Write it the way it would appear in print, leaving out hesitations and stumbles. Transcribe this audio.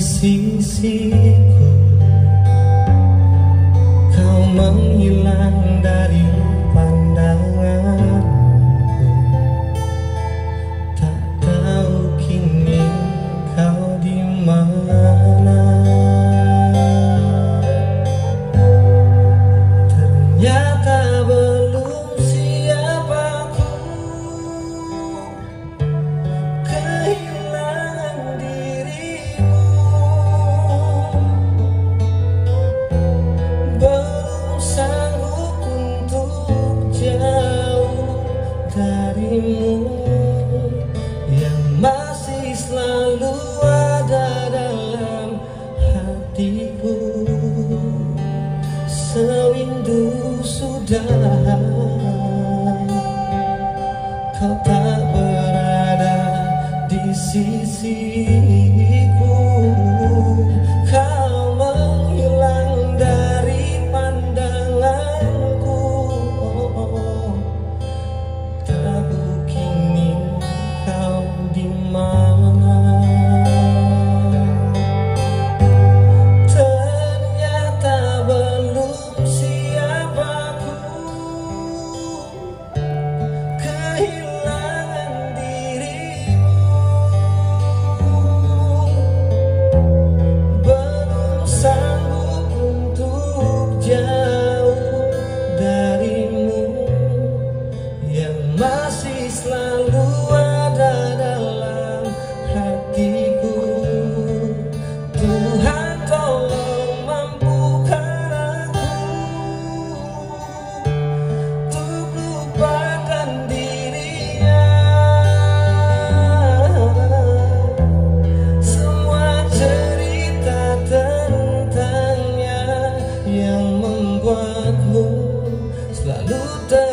sisiku, kau menghilang dari pandanganku. Tak tahu kini kau di mana. Ternyata belum siap aku kehilangan dirimu. Belum sanggup untuk jauh darimu yang masih selalu ada dalam hatiku. Sewindu sudah kau tak berada di sisiku, kau menghilang dari pandanganku. Tahu kini kau di mana. Selalu